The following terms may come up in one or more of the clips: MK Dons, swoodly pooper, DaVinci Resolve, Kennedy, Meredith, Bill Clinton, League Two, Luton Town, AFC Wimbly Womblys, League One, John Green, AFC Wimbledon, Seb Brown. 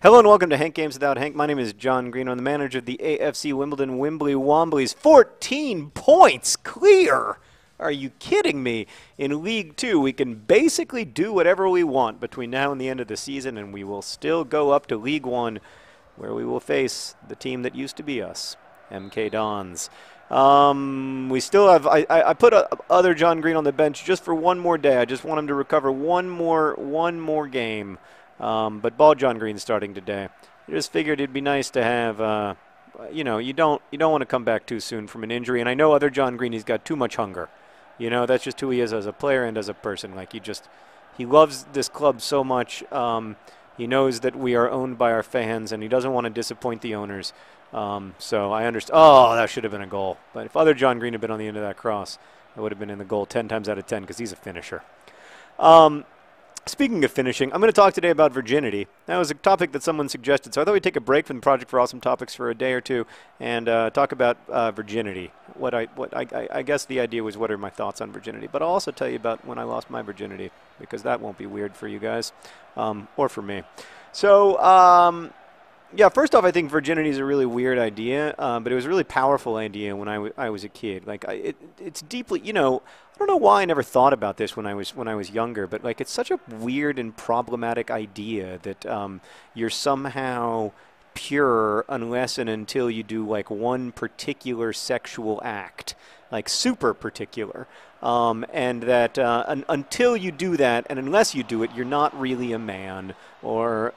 Hello and welcome to Hank Games Without Hank. My name is John Green. I'm the manager of the AFC Wimbledon Wimbly Womblys. 14 points clear! Are you kidding me? In League Two, we can basically do whatever we want between now and the end of the season, and we will still go up to League One, where we will face the team that used to be us, MK Dons. We still have, I put other John Green on the bench just for one more day. I just want him to recover one more game. But ball John Green starting today. I just figured it'd be nice to have, you know, you don't want to come back too soon from an injury. And I know other John Green, he's got too much hunger. You know, that's just who he is as a player and as a person. Like he loves this club so much. He knows that we are owned by our fans, and he doesn't want to disappoint the owners. So I understand. Oh, that should have been a goal. But if other John Green had been on the end of that cross, it would have been in the goal 10 times out of 10 because he's a finisher. Speaking of finishing, I'm going to talk today about virginity. That was a topic that someone suggested, so I thought we'd take a break from the Project for Awesome Topics for a day or two and talk about virginity. I guess the idea was what are my thoughts on virginity, but I'll also tell you about when I lost my virginity, because that won't be weird for you guys or for me. So, yeah, first off, I think virginity is a really weird idea, but it was a really powerful idea when I was a kid. Like, it's deeply, you know, I don't know why I never thought about this when I was younger, but like, it's such a weird and problematic idea that you're somehow pure unless and until you do like one particular sexual act, like super particular, and that until you do that, and unless you do it, you're not really a man, or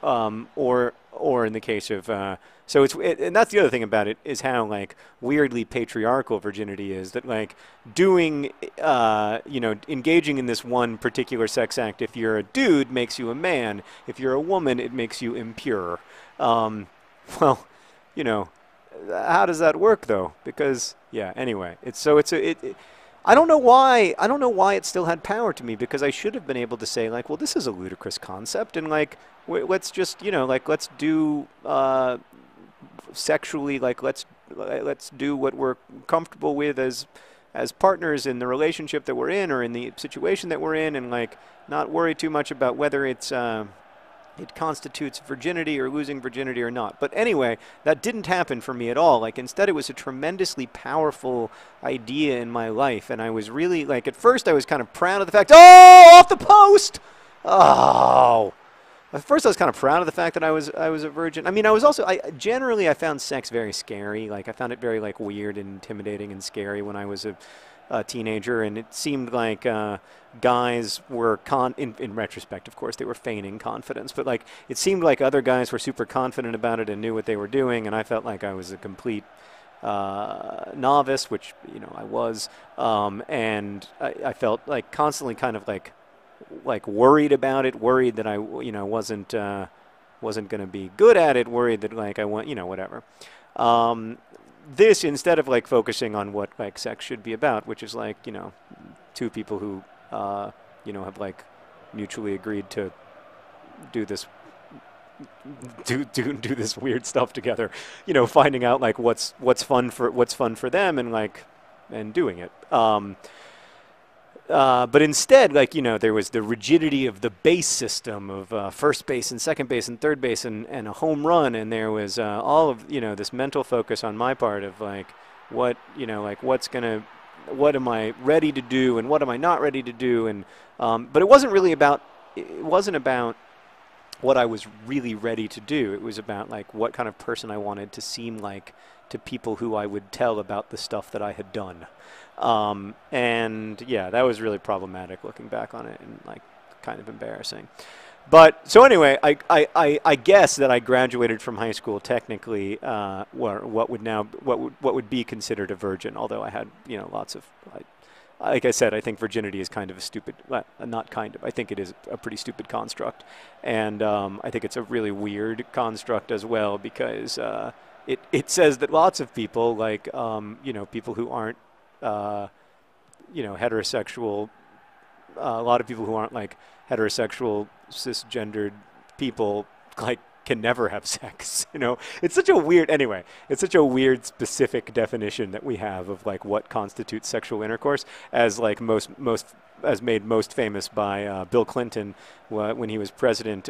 in the case of so and that's the other thing about it, is how like weirdly patriarchal virginity is, that like doing you know, engaging in this one particular sex act, if you're a dude, makes you a man, if you're a woman, it makes you impure. Well, you know, how does that work though? Because yeah, anyway, it's so it's a I don't know why it still had power to me, because I should have been able to say like, well, this is a ludicrous concept, and like let's just, you know, like let's do sexually, like let's do what we're comfortable with as partners in the relationship that we're in or in the situation that we're in, and like not worry too much about whether it's it constitutes virginity or losing virginity or not. But anyway, that didn't happen for me at all. Like, instead, it was a tremendously powerful idea in my life, and I was really, like, at first I was kind of proud of the fact, oh, off the post! Oh! At first I was kind of proud of the fact that I was a virgin. I mean, I was also, generally I found sex very scary. Like, I found it very, like, weird and intimidating and scary when I was a teenager, and it seemed like guys were in retrospect, of course, they were feigning confidence, but like it seemed like other guys were super confident about it and knew what they were doing, and I felt like I was a complete novice, which, you know, I was, and I felt like constantly kind of like worried about it, worried that I, you know, wasn't going to be good at it, worried that like I want, you know, whatever. This, instead of like focusing on what like sex should be about, which is like, you know, two people who you know, have like mutually agreed to do this weird stuff together, you know, finding out like what's fun for them and like doing it. But instead, like, you know, there was the rigidity of the base system of first base and second base and third base and a home run, and there was all of, you know, this mental focus on my part of like what, you know, like what am I ready to do and what am I not ready to do, and but it wasn't about what I was really ready to do. It was about like what kind of person I wanted to seem like to people who I would tell about the stuff that I had done. And yeah, that was really problematic looking back on it, and like kind of embarrassing. But so anyway, I guess that I graduated from high school technically, what would be considered a virgin, although I had, you know, lots of, like I said, I think virginity is kind of a stupid, not kind of, I think it is a pretty stupid construct. And I think it's a really weird construct as well, because it says that lots of people, like, you know, people who aren't, you know, heterosexual, a lot of people who aren't like heterosexual cisgendered people, like can never have sex, you know? It's such a weird, anyway, it's such a weird specific definition that we have of like what constitutes sexual intercourse, as like as made most famous by Bill Clinton when he was president,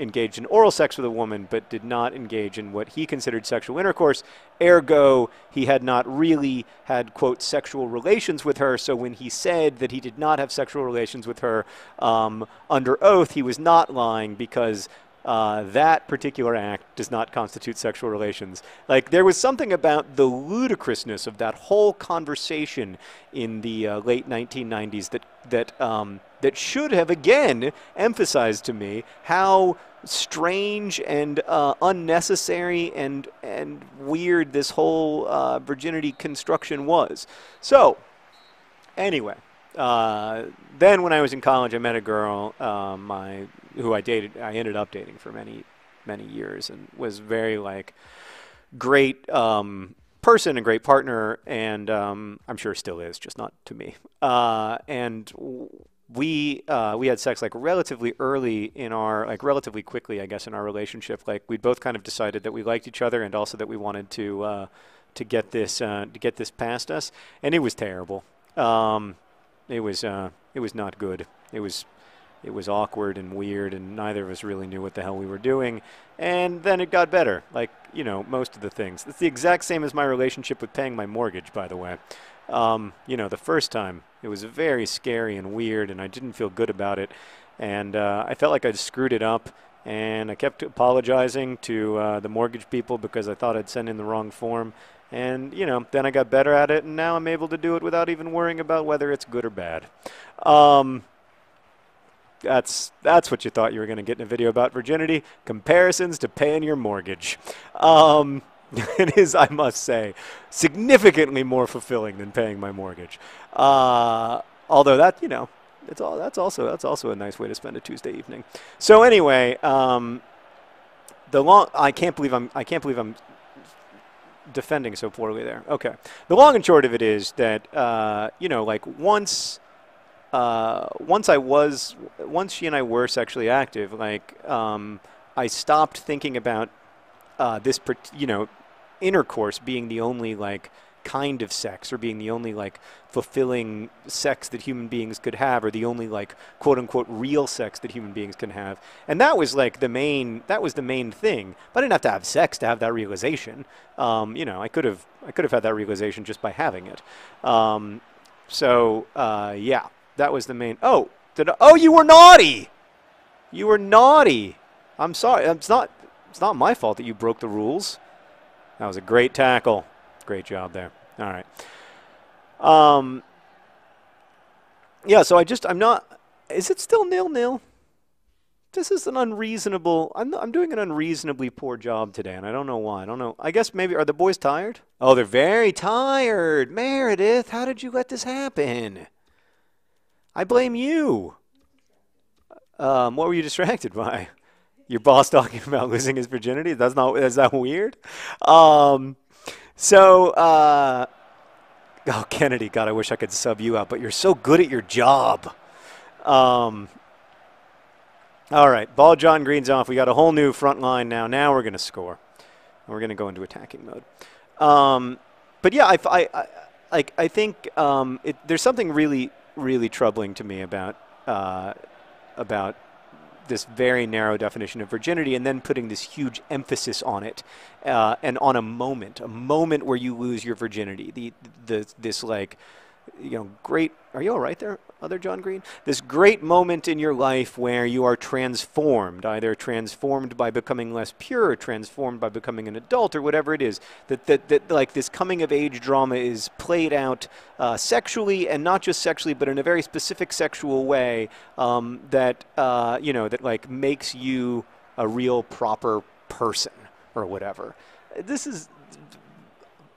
engaged in oral sex with a woman but did not engage in what he considered sexual intercourse. Ergo, he had not really had, quote, sexual relations with her. So when he said that he did not have sexual relations with her under oath, he was not lying, because that particular act does not constitute sexual relations. Like, there was something about the ludicrousness of that whole conversation in the late 1990s that should have again emphasized to me how strange and unnecessary and weird this whole virginity construction was. So, anyway. Then when I was in college, I met a girl who I dated. I ended up dating for many, many years, and was very like great person and great partner, and I'm sure still is, just not to me. And we had sex like relatively early in our, like relatively quickly, I guess, in our relationship. Like we both kind of decided that we liked each other, and also that we wanted to get this past us, and it was terrible. It was not good. It was awkward and weird, and neither of us really knew what the hell we were doing. And then it got better, like, you know, most of the things. It's the exact same as my relationship with paying my mortgage, by the way. You know, the first time, it was very scary and weird, and I didn't feel good about it. And I felt like I'd screwed it up, and I kept apologizing to the mortgage people because I thought I'd sent in the wrong form. And, you know, then I got better at it, and now I'm able to do it without even worrying about whether it's good or bad. That's what you thought you were going to get in a video about virginity. Comparisons to paying your mortgage. It is, I must say, significantly more fulfilling than paying my mortgage. Although that, you know, that's also a nice way to spend a Tuesday evening. So anyway, I can't believe I'm defending so poorly there. Okay. The long and short of it is that, you know, like once she and I were sexually active, like, I stopped thinking about, you know, intercourse being the only like kind of sex, or being the only like fulfilling sex that human beings could have, or the only like quote unquote real sex that human beings can have. And that was like the main thing. But I didn't have to have sex to have that realization. You know, I could have had that realization just by having it. Yeah, that was the main. Oh, you were naughty. You were naughty. I'm sorry. It's not my fault that you broke the rules. That was a great tackle. Great job there. All right. Yeah, so I'm not, is it still 0-0? This is an unreasonable, I'm doing an unreasonably poor job today, and I don't know why. I don't know. I guess maybe, are the boys tired? Oh, they're very tired. Meredith, how did you let this happen? I blame you. What were you distracted by? Your boss talking about losing his virginity? That's not, is that weird? Oh, Kennedy, God, I wish I could sub you out, but you're so good at your job. All right, ball John Green's off. We got a whole new front line now. Now we're going to score. We're going to go into attacking mode. But yeah, I think there's something really, really troubling to me about this very narrow definition of virginity, and then putting this huge emphasis on it, and on a moment where you lose your virginity. This like, you know, great. Are you all right there, other John Green? This great moment in your life where you are transformed, either transformed by becoming less pure, or transformed by becoming an adult, or whatever it is. That like this coming of age drama is played out sexually, and not just sexually, but in a very specific sexual way you know, that like makes you a real proper person or whatever. This is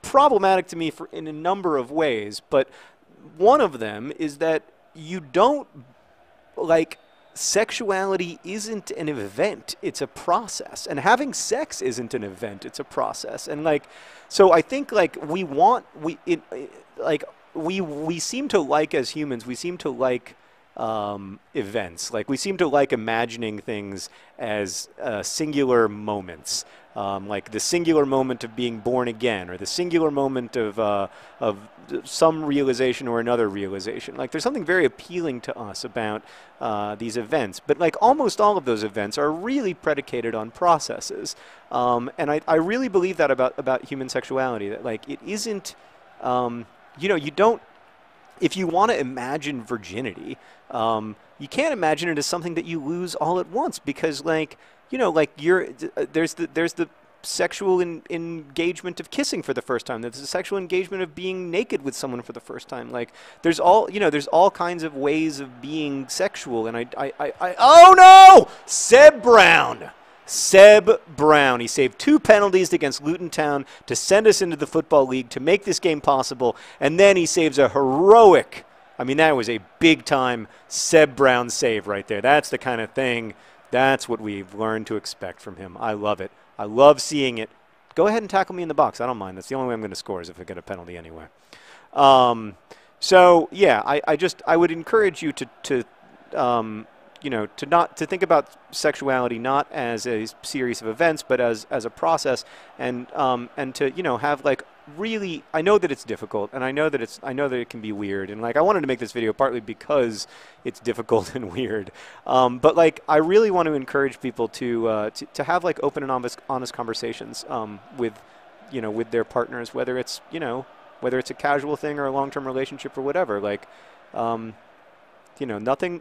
problematic to me in a number of ways, but one of them is that you don't, like, sexuality isn't an event, it's a process, and having sex isn't an event, it's a process. And like, so I think like we seem to like, as humans, we seem to like events. Like, we seem to like imagining things as singular moments, like the singular moment of being born again, or the singular moment of some realization or another realization. Like, there's something very appealing to us about these events. But like almost all of those events are really predicated on processes, and I really believe that about human sexuality. That like it isn't, you know, you don't. If you want to imagine virginity, you can't imagine it as something that you lose all at once, because, like, you know, like there's the sexual engagement of kissing for the first time. There's the sexual engagement of being naked with someone for the first time. Like, there's all, you know, there's all kinds of ways of being sexual. And I oh no, Seb Brown. Seb Brown. He saved 2 penalties against Luton Town to send us into the Football League to make this game possible, and then he saves a heroic, I mean, that was a big-time Seb Brown save right there. That's the kind of thing, that's what we've learned to expect from him. I love it. I love seeing it. Go ahead and tackle me in the box. I don't mind. That's the only way I'm going to score, is if I get a penalty anyway. So, yeah, I would encourage you you know, to think about sexuality not as a series of events, but as a process, and to, you know, have like really, I know that it's difficult, and I know that it can be weird, and like I wanted to make this video partly because it's difficult and weird, but like I really want to encourage people to have like open and honest conversations with, you know, with their partners, whether it's, you know, whether it's a casual thing or a long-term relationship or whatever. Like, you know, nothing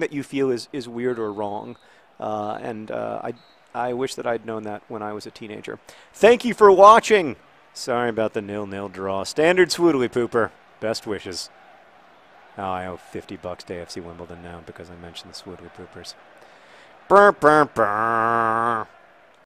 that you feel is weird or wrong, and I wish that I'd known that when I was a teenager. Thank you for watching. Sorry about the 0-0 draw. Standard swoodly pooper. Best wishes. Oh, I owe $50 to AFC Wimbledon now because I mentioned the swoodly poopers. Burr, burr, burr.